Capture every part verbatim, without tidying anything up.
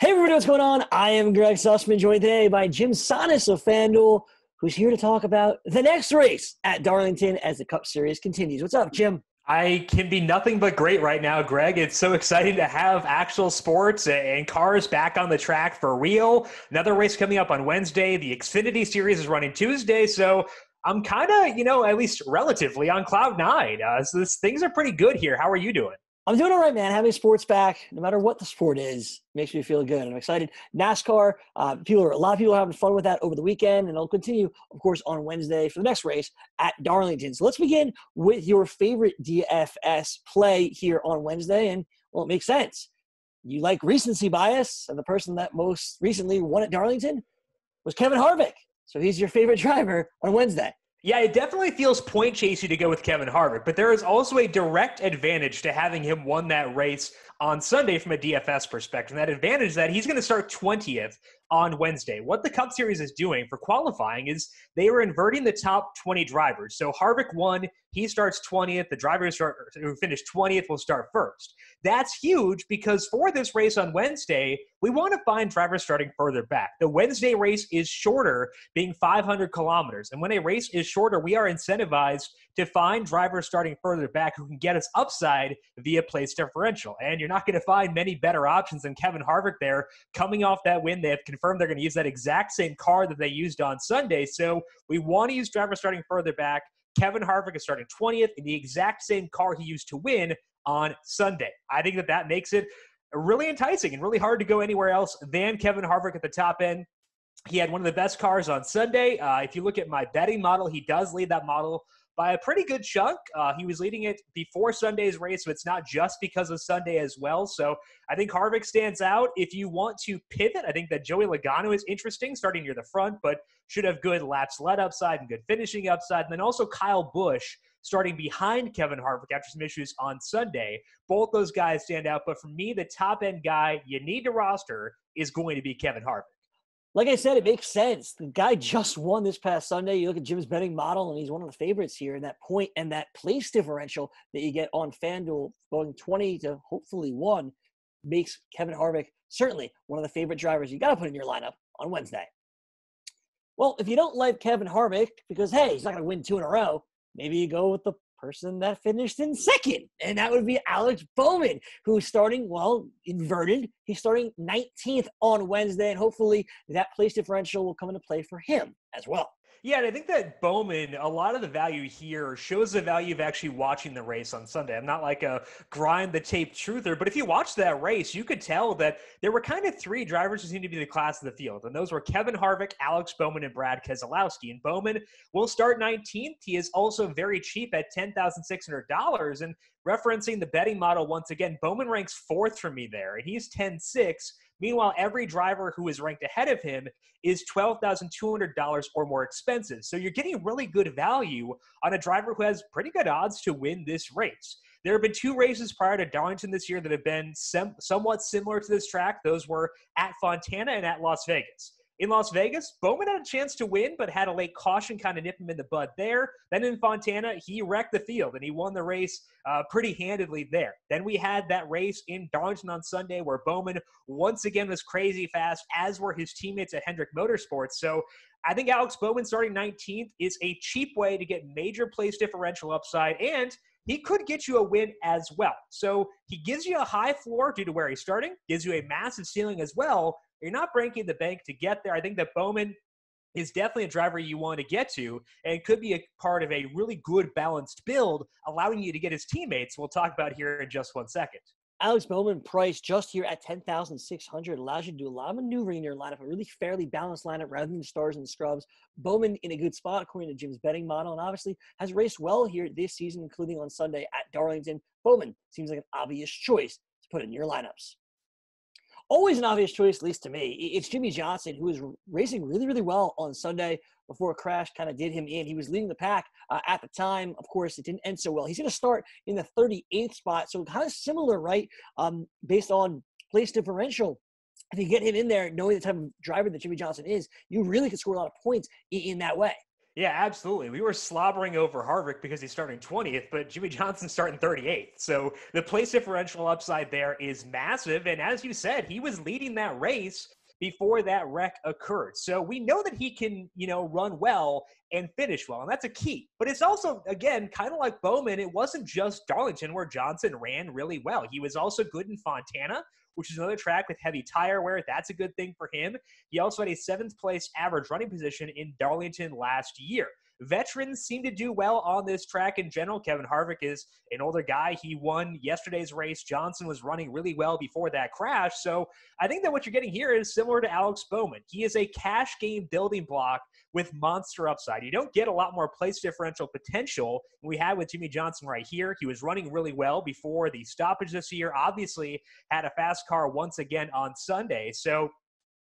Hey everybody, what's going on? I am Greg Sussman, joined today by Jim Sannes of FanDuel, who's here to talk about the next race at Darlington as the Cup Series continues. What's up, Jim? I can be nothing but great right now, Greg. It's so exciting to have actual sports and cars back on the track for real. Another race coming up on Wednesday. The Xfinity Series is running Tuesday, so I'm kind of, you know, at least relatively on cloud nine. Uh, so this, things are pretty good here. How are you doing? I'm doing all right, man. Having sports back, no matter what the sport is, makes me feel good. I'm excited. NASCAR, uh, people are, a lot of people are having fun with that over the weekend, and it'll continue, of course, on Wednesday for the next race at Darlington. So let's begin with your favorite D F S play here on Wednesday, and, well, it makes sense. You like recency bias, and the person that most recently won at Darlington was Kevin Harvick. So he's your favorite driver on Wednesday. Yeah, it definitely feels point chasey to go with Kevin Harvick, but there is also a direct advantage to having him won that race on Sunday from a D F S perspective. And that advantage is that he's going to start twentieth on Wednesday. What the Cup Series is doing for qualifying is they were inverting the top twenty drivers. So Harvick won, he starts twentieth, the drivers start, who finished twentieth will start first. That's huge because for this race on Wednesday, we want to find drivers starting further back. The Wednesday race is shorter, being five hundred kilometers. And when a race is shorter, we are incentivized to find drivers starting further back who can get us upside via place differential. And you're not going to find many better options than Kevin Harvick there. Coming off that win, they have confirmed they're going to use that exact same car that they used on Sunday. So we want to use drivers starting further back. Kevin Harvick is starting twentieth in the exact same car he used to win on Sunday. I think that that makes it really enticing and really hard to go anywhere else than Kevin Harvick at the top end. He had one of the best cars on Sunday. Uh, if you look at my betting model, he does lead that model by a pretty good chunk. Uh, he was leading it before Sunday's race, so it's not just because of Sunday as well. So I think Harvick stands out. If you want to pivot, I think that Joey Logano is interesting, starting near the front, but should have good laps led upside and good finishing upside. And then also Kyle Busch, starting behind Kevin Harvick after some issues on Sunday. Both those guys stand out, but for me, the top-end guy you need to roster is going to be Kevin Harvick. Like I said, it makes sense. The guy just won this past Sunday. You look at Jim's betting model, and he's one of the favorites here in that point and that place differential that you get on FanDuel going twenty to hopefully one makes Kevin Harvick certainly one of the favorite drivers you got to put in your lineup on Wednesday. Well, if you don't like Kevin Harvick because, hey, he's not going to win two in a row, maybe you go with the person that finished in second, and that would be Alex Bowman, who's starting, well, inverted. He's starting nineteenth on Wednesday, and hopefully that place differential will come into play for him as well. Yeah, and I think that Bowman, a lot of the value here shows the value of actually watching the race on Sunday. I'm not like a grind-the-tape truther, but if you watch that race, you could tell that there were kind of three drivers who seemed to be the class of the field, and those were Kevin Harvick, Alex Bowman, and Brad Keselowski. And Bowman will start nineteenth. He is also very cheap at ten thousand six hundred dollars, and referencing the betting model once again, Bowman ranks fourth for me there, and he's ten six. Meanwhile, every driver who is ranked ahead of him is twelve thousand two hundred dollars or more expensive. So you're getting really good value on a driver who has pretty good odds to win this race. There have been two races prior to Darlington this year that have been sem- somewhat similar to this track. Those were at Fontana and at Las Vegas. In Las Vegas, Bowman had a chance to win, but had a late caution kind of nip him in the bud there. Then in Fontana, he wrecked the field, and he won the race uh, pretty handedly there. Then we had that race in Darlington on Sunday where Bowman once again was crazy fast, as were his teammates at Hendrick Motorsports. So I think Alex Bowman starting nineteenth is a cheap way to get major place differential upside, and he could get you a win as well. So he gives you a high floor due to where he's starting, gives you a massive ceiling as well. You're not breaking the bank to get there. I think that Bowman is definitely a driver you want to get to and could be a part of a really good balanced build, allowing you to get his teammates. We'll talk about here in just one second. Alex Bowman price just here at ten thousand six hundred allows you to do a lot of maneuvering in your lineup, a really fairly balanced lineup rather than stars and scrubs. Bowman in a good spot according to Jim's betting model, and obviously has raced well here this season, including on Sunday at Darlington. Bowman seems like an obvious choice to put in your lineups. Always an obvious choice, at least to me. It's Jimmie Johnson, who was racing really, really well on Sunday before a crash kind of did him in. He was leading the pack uh, at the time. Of course, it didn't end so well. He's going to start in the thirty-eighth spot, so kind of similar, right, um, based on place differential. If you get him in there, knowing the type of driver that Jimmie Johnson is, you really could score a lot of points in, in that way. Yeah, absolutely. We were slobbering over Harvick because he's starting twentieth, but Jimmie Johnson's starting thirty-eighth. So the place differential upside there is massive. And as you said, he was leading that race before that wreck occurred. So we know that he can, you know, run well and finish well, and that's a key. But it's also, again, kind of like Bowman, it wasn't just Darlington where Johnson ran really well. He was also good in Fontana, which is another track with heavy tire wear. That's a good thing for him. He also had a seventh-place average running position in Darlington last year. Veterans seem to do well on this track in general. Kevin Harvick is an older guy. He won yesterday's race. Johnson was running really well before that crash. So I think that what you're getting here is similar to Alex Bowman. He is a cash game building block with monster upside. You don't get a lot more place differential potential than we had with Jimmie Johnson right here. He was running really well before the stoppage this year. Obviously had a fast car once again on Sunday. So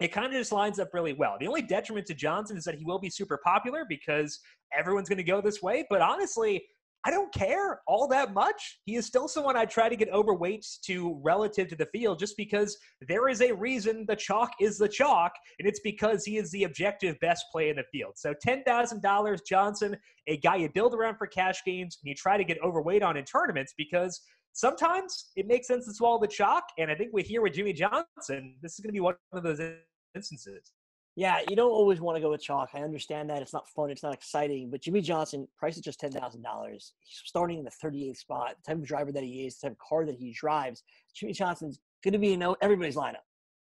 it kind of just lines up really well. The only detriment to Johnson is that he will be super popular because everyone's going to go this way. But honestly, I don't care all that much. He is still someone I try to get overweight to relative to the field just because there is a reason the chalk is the chalk, and it's because he is the objective best play in the field. So ten thousand dollars Johnson, a guy you build around for cash games, and you try to get overweight on in tournaments because sometimes it makes sense to swallow the chalk, and I think we're here with Jimmie Johnson. This is going to be one of those instances. Yeah, you don't always want to go with chalk. I understand that. It's not fun. It's not exciting. But Jimmie Johnson, price is just ten thousand dollars. He's starting in the thirty-eighth spot. The type of driver that he is, the type of car that he drives, Jimmie Johnson's going to be in everybody's lineup.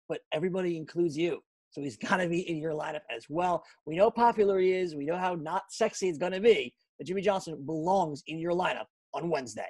But everybody includes you. So he's got to be in your lineup as well. We know how popular he is. We know how not sexy it's going to be. But Jimmie Johnson belongs in your lineup on Wednesday.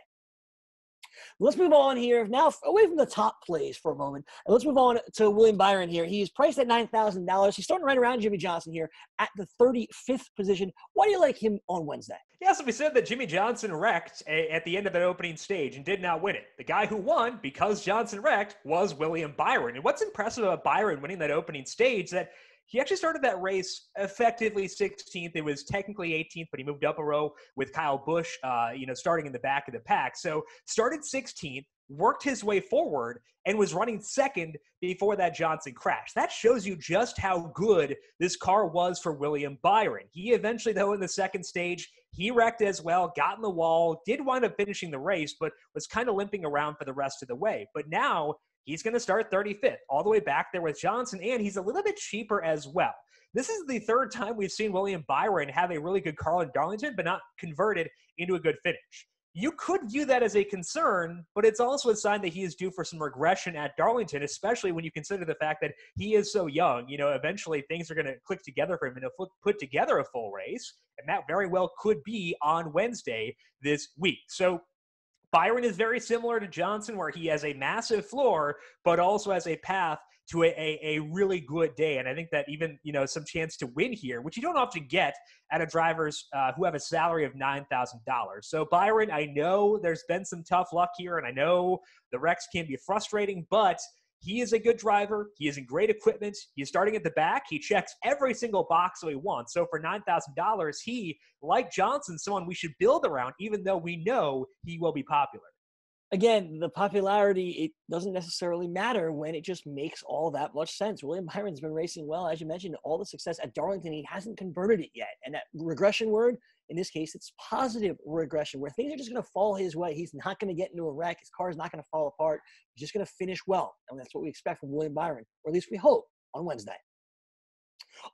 Let's move on here now away from the top plays for a moment. And let's move on to William Byron here. He's priced at nine thousand dollars. He's starting right around Jimmie Johnson here at the thirty-fifth position. Why do you like him on Wednesday? Yeah, so we said that Jimmie Johnson wrecked a, at the end of that opening stage and did not win it. The guy who won because Johnson wrecked was William Byron. And what's impressive about Byron winning that opening stage is that he actually started that race effectively sixteenth. It was technically eighteenth, but he moved up a row with Kyle Busch, uh, you know, starting in the back of the pack. So started sixteenth, worked his way forward, and was running second before that Johnson crash. That shows you just how good this car was for William Byron. He eventually, though, in the second stage, he wrecked as well, got in the wall, did wind up finishing the race, but was kind of limping around for the rest of the way. But now he's going to start thirty-fifth, all the way back there with Johnson, and he's a little bit cheaper as well. This is the third time we've seen William Byron have a really good car in Darlington, but not converted into a good finish. You could view that as a concern, but it's also a sign that he is due for some regression at Darlington, especially when you consider the fact that he is so young. You know, eventually things are going to click together for him, and he'll put together a full race, and that very well could be on Wednesday this week. So Byron is very similar to Johnson, where he has a massive floor, but also has a path to a, a, a really good day. And I think that even, you know, some chance to win here, which you don't often get out of drivers uh, who have a salary of nine thousand dollars. So Byron, I know there's been some tough luck here, and I know the wrecks can be frustrating, but he is a good driver. He is in great equipment. He's starting at the back. He checks every single box that we want. So for nine thousand dollars, he, like Johnson, someone we should build around, even though we know he will be popular. Again, the popularity, it doesn't necessarily matter when it just makes all that much sense. William Byron's been racing well, as you mentioned, all the success at Darlington. He hasn't converted it yet. And that regression word, in this case, it's positive regression, where things are just going to fall his way. He's not going to get into a wreck. His car is not going to fall apart. He's just going to finish well. And that's what we expect from William Byron, or at least we hope, on Wednesday.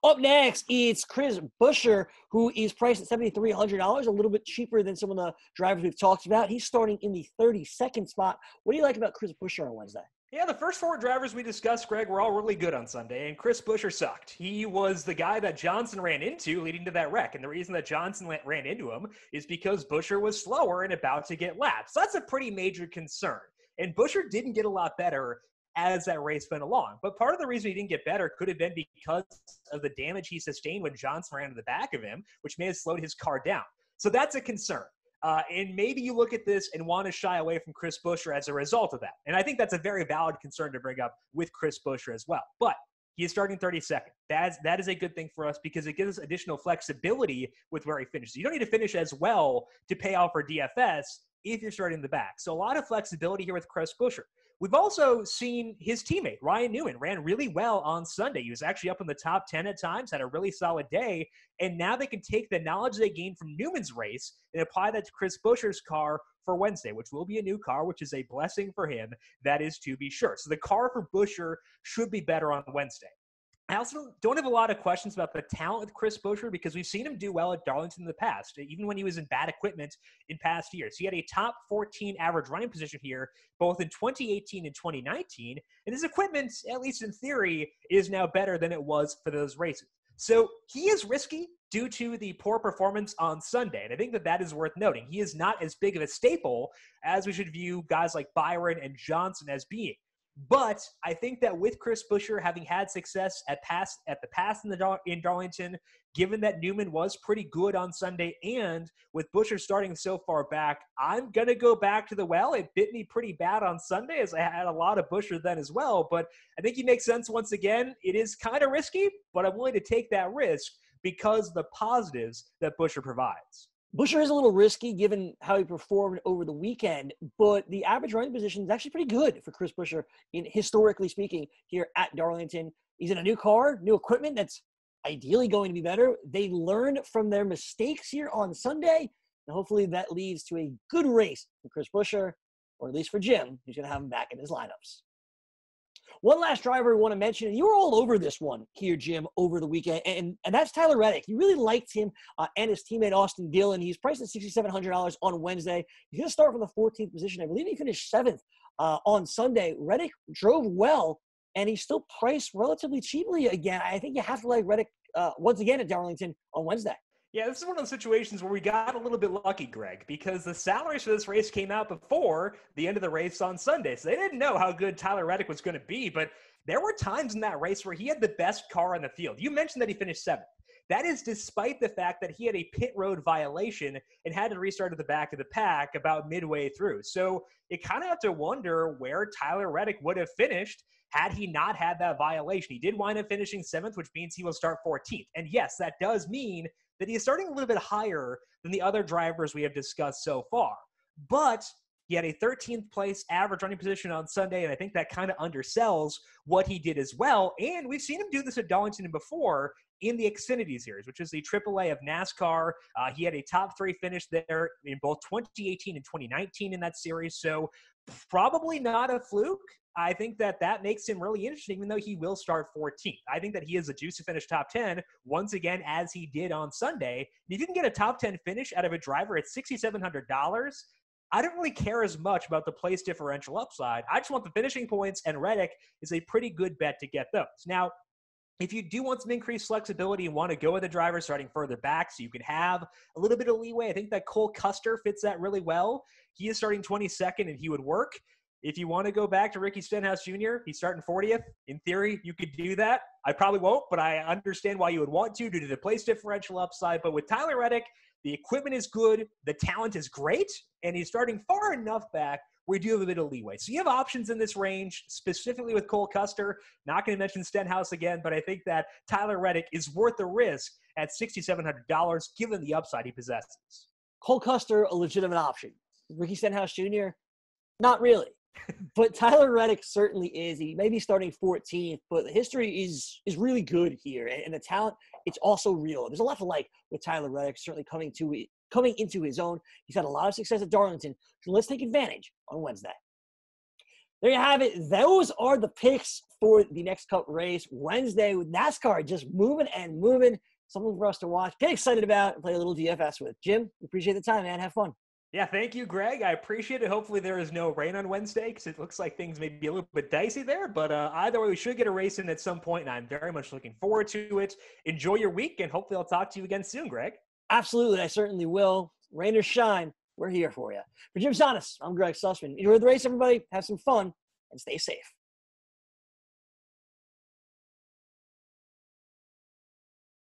Up next, it's Chris Buescher, who is priced at seven thousand three hundred dollars, a little bit cheaper than some of the drivers we've talked about. He's starting in the thirty-second spot. What do you like about Chris Buescher on Wednesday? Yeah, the first four drivers we discussed, Greg, were all really good on Sunday, and Chris Buescher sucked. He was the guy that Johnson ran into leading to that wreck, and the reason that Johnson ran into him is because Buescher was slower and about to get lapped. So that's a pretty major concern, and Buescher didn't get a lot better as that race went along. But part of the reason he didn't get better could have been because of the damage he sustained when Johnson ran to the back of him, which may have slowed his car down. So that's a concern. Uh, and maybe you look at this and want to shy away from Chris Buescher as a result of that. And I think that's a very valid concern to bring up with Chris Buescher as well. But he is starting thirty-second. That is, that is a good thing for us because it gives us additional flexibility with where he finishes. You don't need to finish as well to pay off for D F S if you're starting the back. So a lot of flexibility here with Chris Buescher. We've also seen his teammate, Ryan Newman, ran really well on Sunday. He was actually up in the top ten at times, had a really solid day, and now they can take the knowledge they gained from Newman's race and apply that to Chris Buescher's car for Wednesday, which will be a new car, which is a blessing for him, that is to be sure. So the car for Buescher should be better on Wednesday. I also don't have a lot of questions about the talent with Chris Buescher because we've seen him do well at Darlington in the past, even when he was in bad equipment in past years. He had a top fourteen average running position here, both in twenty eighteen and twenty nineteen, and his equipment, at least in theory, is now better than it was for those races. So he is risky due to the poor performance on Sunday, and I think that that is worth noting. He is not as big of a staple as we should view guys like Byron and Johnson as being. But I think that with Chris Buescher having had success at pass at the pass in the in Darlington, given that Newman was pretty good on Sunday, and with Buescher starting so far back, I'm going to go back to the well. It bit me pretty bad on Sunday as I had a lot of Buescher then as well. But I think he makes sense once again. It is kind of risky, but I'm willing to take that risk because of the positives that Buescher provides. Buescher is a little risky given how he performed over the weekend, but the average running position is actually pretty good for Chris Buescher, in historically speaking, here at Darlington. He's in a new car, new equipment that's ideally going to be better. They learned from their mistakes here on Sunday, and hopefully that leads to a good race for Chris Buescher, or at least for Jim, who's going to have him back in his lineups. One last driver we want to mention, and you were all over this one here, Jim, over the weekend, and, and that's Tyler Reddick. You really liked him uh, and his teammate, Austin Dillon. He's priced at six thousand seven hundred dollars on Wednesday. He's going to start from the fourteenth position. I believe he finished seventh uh, on Sunday. Reddick drove well, and he's still priced relatively cheaply again. I think you have to like Reddick uh, once again at Darlington on Wednesday. Yeah, this is one of those situations where we got a little bit lucky, Greg, because the salaries for this race came out before the end of the race on Sunday. So they didn't know how good Tyler Reddick was going to be, but there were times in that race where he had the best car on the field. You mentioned that he finished seventh. That is despite the fact that he had a pit road violation and had to restart at the back of the pack about midway through. So you kind of have to wonder where Tyler Reddick would have finished had he not had that violation. He did wind up finishing seventh, which means he will start fourteenth. And yes, that does mean that he is starting a little bit higher than the other drivers we have discussed so far. But he had a thirteenth place average running position on Sunday, and I think that kind of undersells what he did as well. And we've seen him do this at Darlington before in the Xfinity Series, which is the triple A of NASCAR. Uh, he had a top three finish there in both twenty eighteen and twenty nineteen in that series, so probably not a fluke. I think that that makes him really interesting, even though he will start fourteenth. I think that he is a juice to finish top ten, once again, as he did on Sunday. If you can get a top ten finish out of a driver at six thousand seven hundred dollars, I don't really care as much about the place differential upside. I just want the finishing points, and Reddick is a pretty good bet to get those. Now, if you do want some increased flexibility and want to go with a driver starting further back so you can have a little bit of leeway, I think that Cole Custer fits that really well. He is starting twenty-second, and he would work. If you want to go back to Ricky Stenhouse Junior, he's starting fortieth. In theory, you could do that. I probably won't, but I understand why you would want to due to the place differential upside. But with Tyler Reddick, the equipment is good, the talent is great, and he's starting far enough back where you do have a bit of leeway. So you have options in this range, specifically with Cole Custer. Not going to mention Stenhouse again, but I think that Tyler Reddick is worth the risk at six thousand seven hundred dollars given the upside he possesses. Cole Custer, a legitimate option. Ricky Stenhouse Junior, not really. But Tyler Reddick certainly is. He may be starting fourteenth, but the history is is really good here, and, and the talent, it's also real. There's a lot to like with Tyler Reddick, certainly coming to coming into his own. He's had a lot of success at Darlington, so let's take advantage on Wednesday. There you have it. Those are the picks for the next Cup race Wednesday, with NASCAR just moving and moving. Something for us to watch, get excited about, and play a little D F S with. Jim, we appreciate the time, man. Have fun. Yeah, thank you, Greg. I appreciate it. Hopefully there is no rain on Wednesday because it looks like things may be a little bit dicey there. But uh, either way, we should get a race in at some point, and I'm very much looking forward to it. Enjoy your week, and hopefully I'll talk to you again soon, Greg. Absolutely. I certainly will. Rain or shine, we're here for you. For Jim Sannes, I'm Greg Sussman. Enjoy the race, everybody. Have some fun, and stay safe.